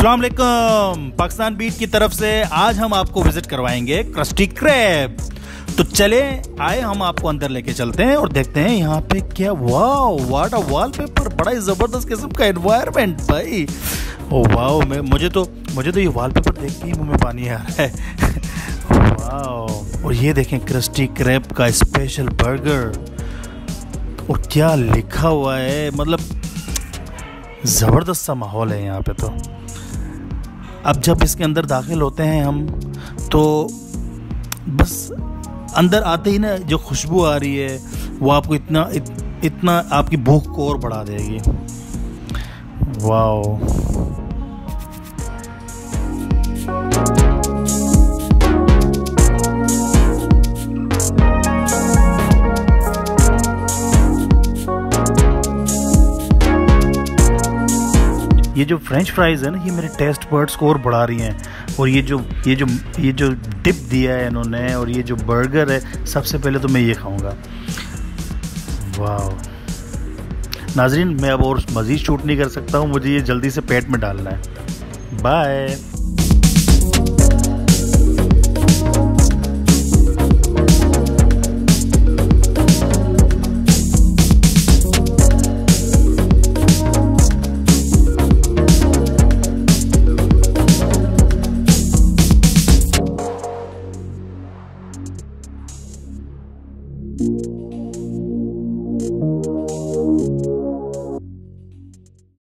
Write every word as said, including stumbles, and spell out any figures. अस्सलाम वालेकुम। पाकिस्तान बीट की तरफ से आज हम आपको विजिट करवाएंगे क्रस्टी क्रैब। तो चले आए, हम आपको अंदर लेके चलते हैं और देखते हैं यहाँ पे क्या। Wow, what a wallpaper. बड़ा ही ज़बरदस्त किस्म का एनवायरनमेंट भाई। ओ वाओ, मैं मुझे तो मुझे तो ये वॉलपेपर देख के ही मुँह में पानी आ रहा है। वाओ। और ये देखें क्रस्टी क्रैब का स्पेशल बर्गर, और क्या लिखा हुआ है, मतलब ज़बरदस्त सा माहौल है यहाँ पे। तो अब जब इसके अंदर दाखिल होते हैं हम, तो बस अंदर आते ही ना जो खुशबू आ रही है वो आपको इतना इत, इतना आपकी भूख को और बढ़ा देगी। वाओ। ये जो फ्रेंच फ्राइज़ है ना, ये मेरे टेस्ट बर्ड्स को और बढ़ा रही हैं। और ये जो ये जो ये जो डिप दिया है इन्होंने, और ये जो बर्गर है, सबसे पहले तो मैं ये खाऊंगा। वाह नाजरीन, मैं अब और मज़ीद शूट नहीं कर सकता हूँ, मुझे ये जल्दी से पेट में डालना है। बाय।